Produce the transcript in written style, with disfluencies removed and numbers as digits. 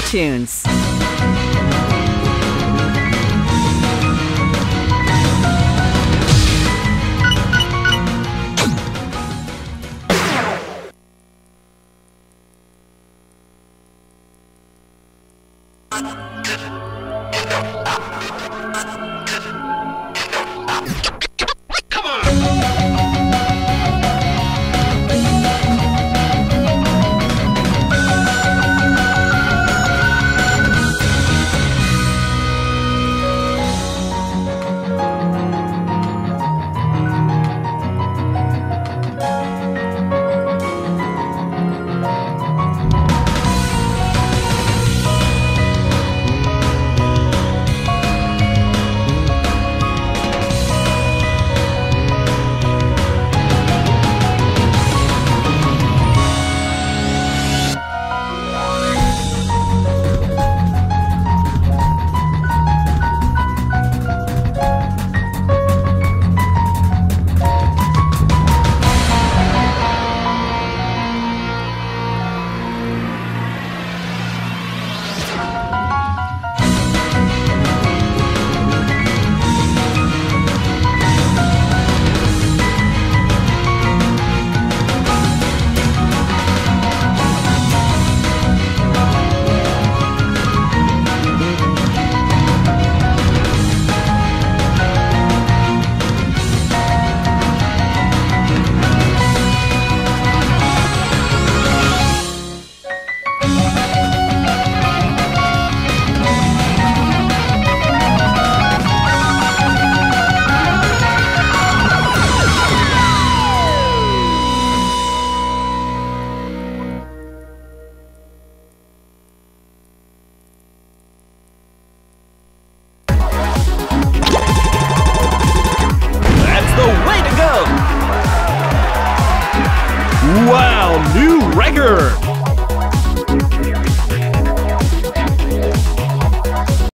iTunes. Wow, new record!